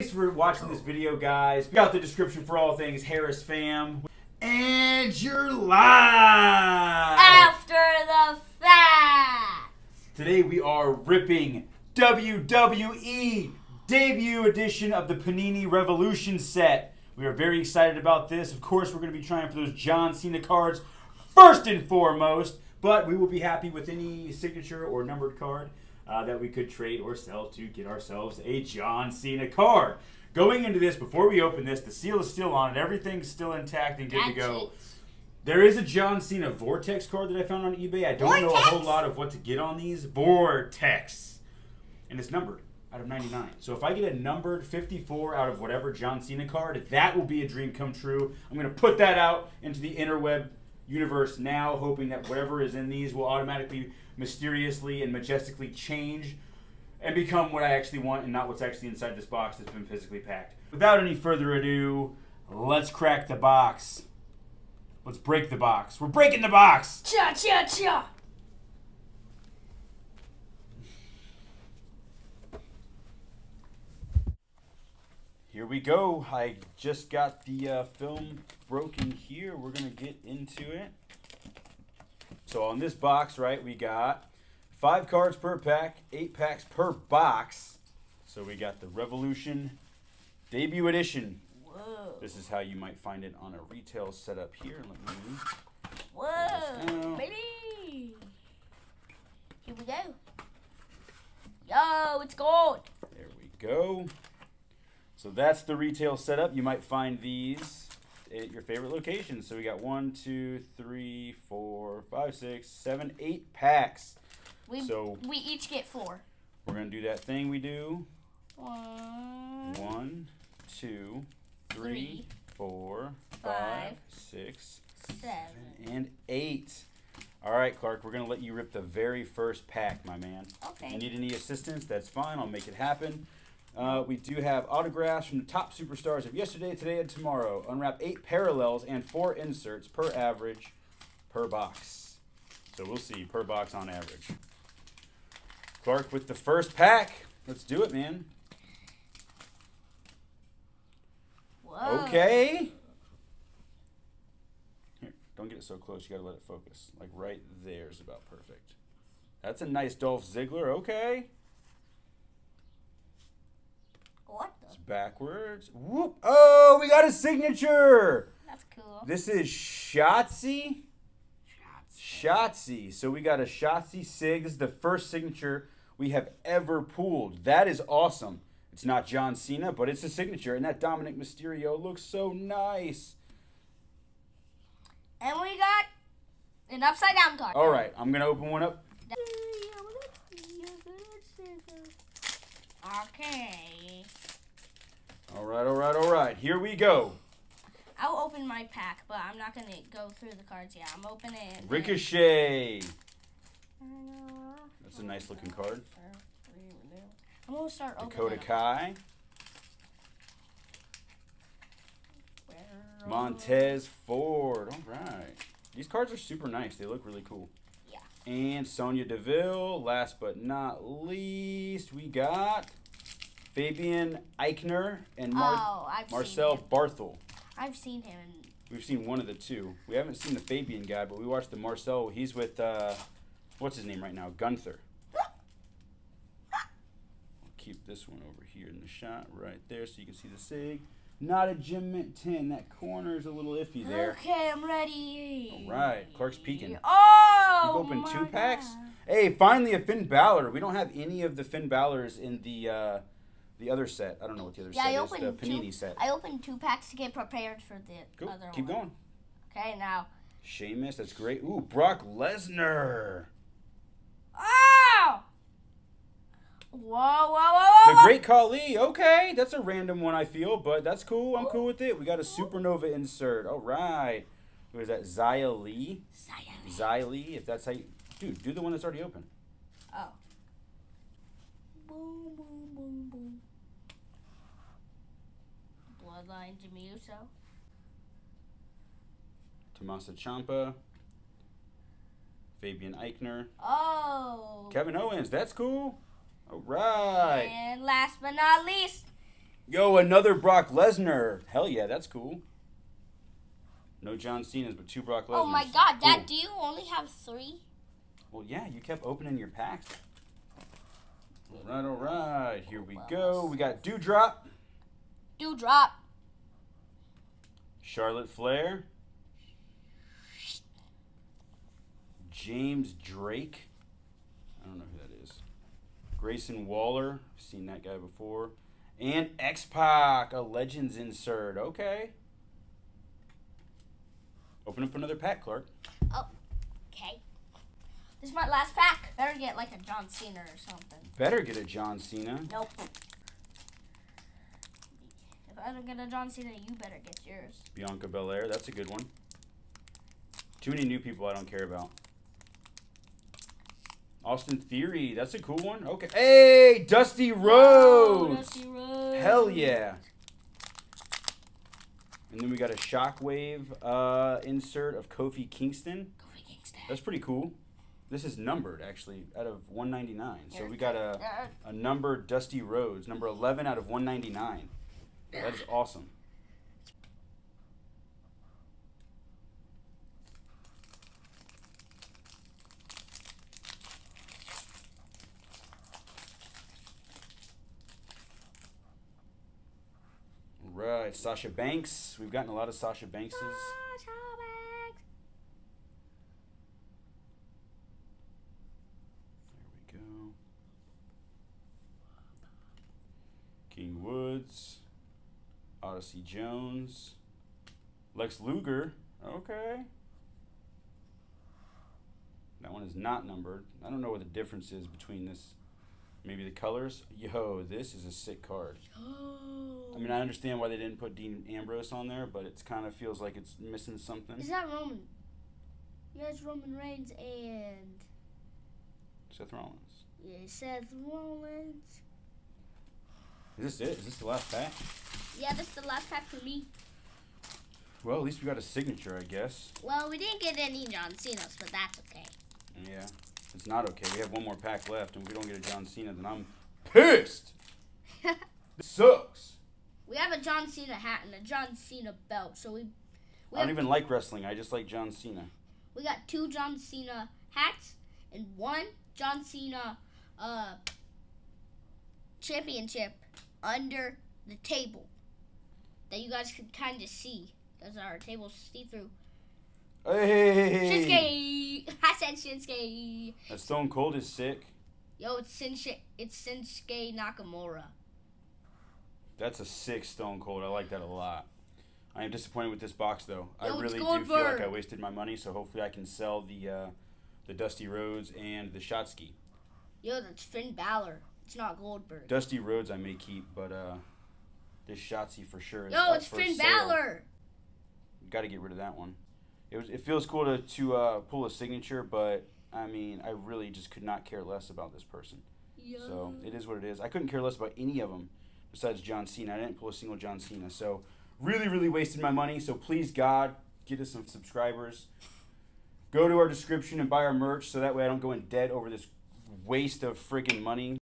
Thanks for watching this video, guys. Check out the description for all things Harris Fam. And you're live! After the fact! Today we are ripping WWE debut edition of the Panini Revolution set. We are very excited about this. Of course, we're going to be trying for those John Cena cards first and foremost, but we will be happy with any signature or numbered card that we could trade or sell to get ourselves a John Cena card. Going into this, before we open this, the seal is still on it. Everything's still intact and good to go. There is a John Cena Vortex card that I found on eBay. I don't know a whole lot of what to get on these. Vortex. And it's numbered out of 99. So if I get a numbered 54 out of whatever John Cena card, that will be a dream come true. I'm going to put that out into the interweb universe now, hoping that whatever is in these will automatically, mysteriously, and majestically change and become what I actually want and not what's actually inside this box that's been physically packed. Without any further ado, let's crack the box. Let's break the box. We're breaking the box! Cha cha cha! Here we go. I just got the film broken here. We're going to get into it. So on this box, right, we got 5 cards per pack, 8 packs per box. So we got the Revolution debut edition. Whoa. This is how you might find it on a retail setup here. Let me move. Whoa, baby. Here we go. Yo, it's gold. There we go. So that's the retail setup. You might find these at your favorite locations. So we got 1, 2, 3, 4, 5, 6, 7, 8 packs. We each get 4. We're going to do that thing we do. 1, 2, 3, 4, 5, 6, 7, and 8. All right, Clark, we're going to let you rip the very first pack, my man. Okay. If you need any assistance, that's fine. I'll make it happen. We do have autographs from the top superstars of yesterday, today, and tomorrow. Unwrap 8 parallels and 4 inserts per average per box. So we'll see per box on average. Clark with the first pack. Let's do it, man. Whoa. Okay. Here, don't get it so close. You got to let it focus. Like right there is about perfect. That's a nice Dolph Ziggler. Okay. Backwards. Whoop. Oh, we got a signature. That's cool. This is Shotzi. Shotzi. So we got a Shotzi Sigs, the first signature we have ever pulled. That is awesome. It's not John Cena, but it's a signature. And that Dominic Mysterio looks so nice. And we got an upside down card. All right. I'm going to open one up. Okay. All right, all right, all right. Here we go. I'll open my pack, but I'm not going to go through the cards yet. I'm opening it. Ricochet. That's a nice looking card. I'm going to start opening Dakota Kai. Montez Ford. All right. These cards are super nice. They look really cool. Yeah. And Sonya Deville. Last but not least, we got Fabian Eichner and Marcel Barthel. I've seen him. We've seen one of the two. We haven't seen the Fabian guy, but we watched the Marcel. He's with, what's his name right now? Gunther. I'll keep this one over here in the shot right there so you can see the sig. Not a Jim Mint 10. That corner is a little iffy there. Okay, I'm ready. All right. Clark's peeking. Oh, we've opened 2 packs. God. Hey, finally a Finn Balor. We don't have any of the Finn Balors in the other set. I don't know what the other set is. The Panini set. I opened 2 packs to get prepared for the other one. Keep going. Okay, now. Sheamus, that's great. Ooh, Brock Lesnar. Oh! Whoa, whoa, whoa, whoa. The Great Khali. Okay, that's a random one, I feel, but that's cool. I'm cool with it. We got a Supernova insert. All right. What is that? Ziya Lee? Ziya Lee, if that's how you... Dude, do the one that's already open. Oh. Boom, boom, boom, boom. Bloodline, Jimmy Uso. Tommaso Ciampa. Fabian Eichner. Oh. Kevin Owens, that's cool. All right. And last but not least, Yo, another Brock Lesnar. Hell yeah, that's cool. No John Cena's, but two Brock Lesnar's. Oh my god, Dad, do you only have three? Well, yeah, you kept opening your packs. All right, here we go. We got Doudrop. Doudrop. Charlotte Flair. James Drake. I don't know who that is. Grayson Waller. I've seen that guy before. And X-Pac, a Legends insert. Okay. Open up another pack, Clark. Oh, okay. This is my last pack. Better get like a John Cena or something. Better get a John Cena. Nope. If I don't get a John Cena, you better get yours. Bianca Belair, that's a good one. Too many new people I don't care about. Austin Theory, that's a cool one. Okay. Hey, Dusty Rhodes. Whoa, Dusty Rhodes. Hell yeah. And then we got a Shockwave insert of Kofi Kingston. Kofi Kingston. That's pretty cool. This is numbered, actually, out of 199. So we got a numbered Dusty Rhodes, number 11 out of 199. That is awesome. Right, Sasha Banks. We've gotten a lot of Sasha Banks's. Sasha Banks. There we go. King Woods. Odyssey Jones. Lex Luger. Okay. That one is not numbered. I don't know what the difference is between this. Maybe the colors. Yo, this is a sick card. I mean, I understand why they didn't put Dean Ambrose on there, but it kind of feels like it's missing something. It's not Roman. Yeah, it's Roman Reigns and... Seth Rollins. Yeah, Seth Rollins. Is this it? Is this the last pack? Yeah, this is the last pack for me. Well, at least we got a signature, I guess. Well, we didn't get any John Cena's, but that's okay. Yeah. It's not okay. We have one more pack left, and if we don't get a John Cena, then I'm pissed. This sucks. We have a John Cena hat and a John Cena belt, so we I don't even like wrestling. I just like John Cena. We got two John Cena hats and one John Cena championship under the table that you guys could kind of see because our table's see-through. Hey. Shinsuke! I said Shinsuke! That Stone Cold is sick. Yo, it's Shinsuke Nakamura. That's a sick Stone Cold. I like that a lot. I am disappointed with this box, though. Yo, I really do feel like I wasted my money, so hopefully I can sell the Dusty Rhodes and the Shotzi. Yo, that's Finn Balor. It's not Goldberg. Dusty Rhodes I may keep, but this Shotzi for sure is up for sale. Yo, it's Finn Balor! You gotta get rid of that one. It feels cool to pull a signature, but, I mean, I really just could not care less about this person. Yeah. So, it is what it is. I couldn't care less about any of them besides John Cena. I didn't pull a single John Cena. So, really, really wasted my money. So, please, God, get us some subscribers. Go to our description and buy our merch so that way I don't go in debt over this waste of freaking money.